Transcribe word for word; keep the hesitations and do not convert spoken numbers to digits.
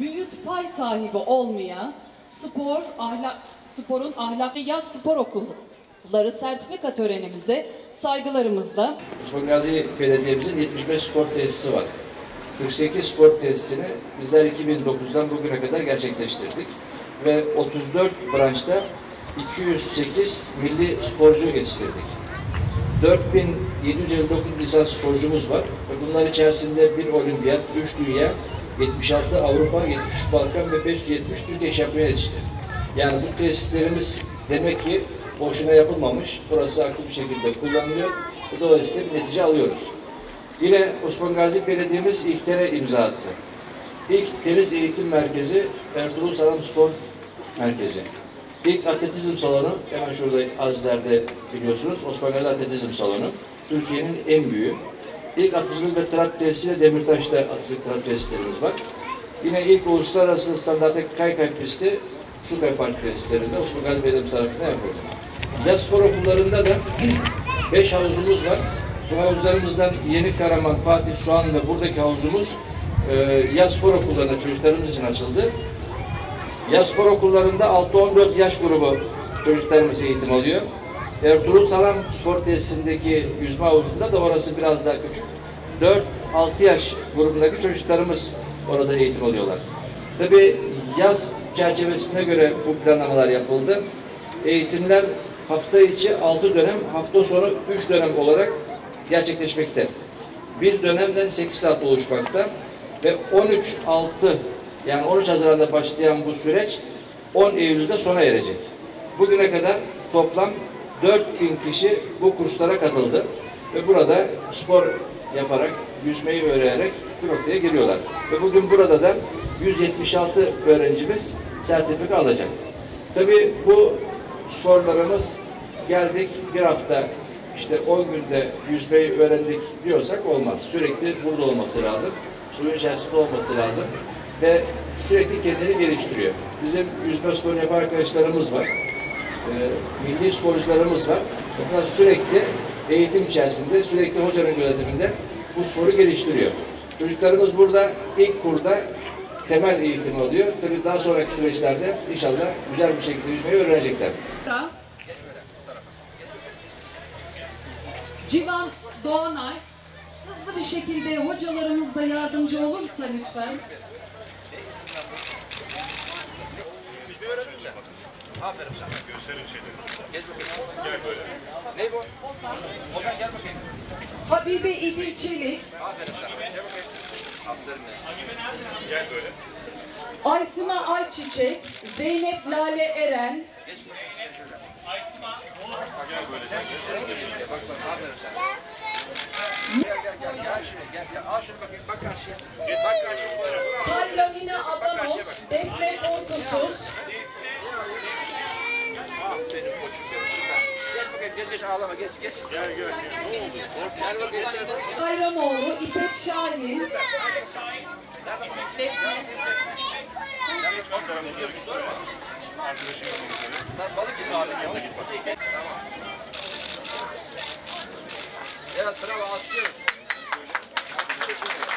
büyük pay sahibi olmaya spor, ahlak, sporun ahlaklı yaz spor okulları sertifika törenimize saygılarımızla. Osmangazi Belediye'mizin yetmiş beş spor tesisi var. kırk sekiz spor tesisini bizler iki bin dokuzdan bugüne kadar gerçekleştirdik ve otuz dört branşta iki yüz sekiz milli sporcu yetiştirdik. dört bin yedi yüz elli dokuz lisans sporcumuz var. Bunlar içerisinde bir olimpiyat, üç dünya, yetmiş altı Avrupa, yetmiş üç Balkan ve beş yüz yetmiş Türkiye şampiyonu yetişti. Yani bu tesislerimiz demek ki boşuna yapılmamış. Burası aktif bir şekilde kullanılıyor. Dolayısıyla bir netice alıyoruz. Yine Osmangazi Belediye'miz ilklere imza attı. İlk tenis eğitim merkezi Ertuğrul Saran Spor Merkezi. İlk atletizm salonu, hemen şurada azilerde biliyorsunuz, Osmangazi Atletizm Salonu. Türkiye'nin en büyüğü. İlk atletizm ve trap tesisiyle Demirtaş'ta atletizm trap tesislerimiz var. Yine ilk uluslararası standarttaki kaykay pisti, su kay park tesislerinde Osmangazi Belediyesi tarafından yapıyoruz. Yaz spor okullarında da beş havuzumuz var. Bu havuzlarımızdan Yeni Karaman, Fatih, Soğan ve buradaki havuzumuz yaz spor okullarına çocuklarımız için açıldı. Yaz spor okullarında altı on dört yaş grubu çocuklarımız eğitim alıyor. Ertuğrul Salam Spor tesisindeki yüzme havuzunda da orası biraz daha küçük. dört altı yaş grubundaki çocuklarımız orada eğitim alıyorlar. Tabii yaz çerçevesine göre bu planlamalar yapıldı. Eğitimler hafta içi altı dönem, hafta sonu üç dönem olarak gerçekleşmekte. Bir dönemden sekiz saat oluşmakta ve on üç altı yani on üç Haziran'da başlayan bu süreç on Eylül'de sona erecek. Bugüne kadar toplam dört bin kişi bu kurslara katıldı ve burada spor yaparak, yüzmeyi öğrenerek bu noktaya geliyorlar. Ve bugün burada da yüz yetmiş altı öğrencimiz sertifika alacak. Tabii bu sporlarımız geldik bir hafta işte on günde yüzmeyi öğrendik diyorsak olmaz. Sürekli burada olması lazım. Suyun içerisinde olması lazım. Ve sürekli kendini geliştiriyor. Bizim yüzme sporu yapan arkadaşlarımız var. E, milli sporcularımız var. Onlar sürekli eğitim içerisinde, sürekli hocanın gözetiminde bu sporu geliştiriyor. Çocuklarımız burada ilk kurda temel eğitim alıyor. Tabii daha sonraki süreçlerde inşallah güzel bir şekilde yüzmeyi öğrenecekler. Civan Doğanay, hızlı bir şekilde hocalarımızla yardımcı olursa lütfen. Yüzmeyi öğrendin sen. Aferin sana. Gösterin şeyleri. Gel bakayım. Gel böyle. Ne bu? Ozan. Ozan gel bakayım. Habibi İdil Çelik. Aferin sana. Gel bakayım. Aslanım benim. Gel böyle. Aysıma Ayçiçek, Zeynep Lale Eren. Geç bakayım. Geç şöyle. Aysıma. Gel böyle sen. Gözlerin gözüyle. Bak bak. Aferin sana. Gel gel gel. Gel şuraya. Gel gel. Al şunu bakayım. Bak karşıya. Gel bak karşıya. Lamina Abamos, Defne Ortosuz. Aferin koçum benim. Gel bakayım, gel geç ağlama, geç geç. Gel gel. Bayramoğlu İpek Şahin. Defne. Balık gibi ağabey, balık gibi. Evet, bravo, alkışlıyoruz.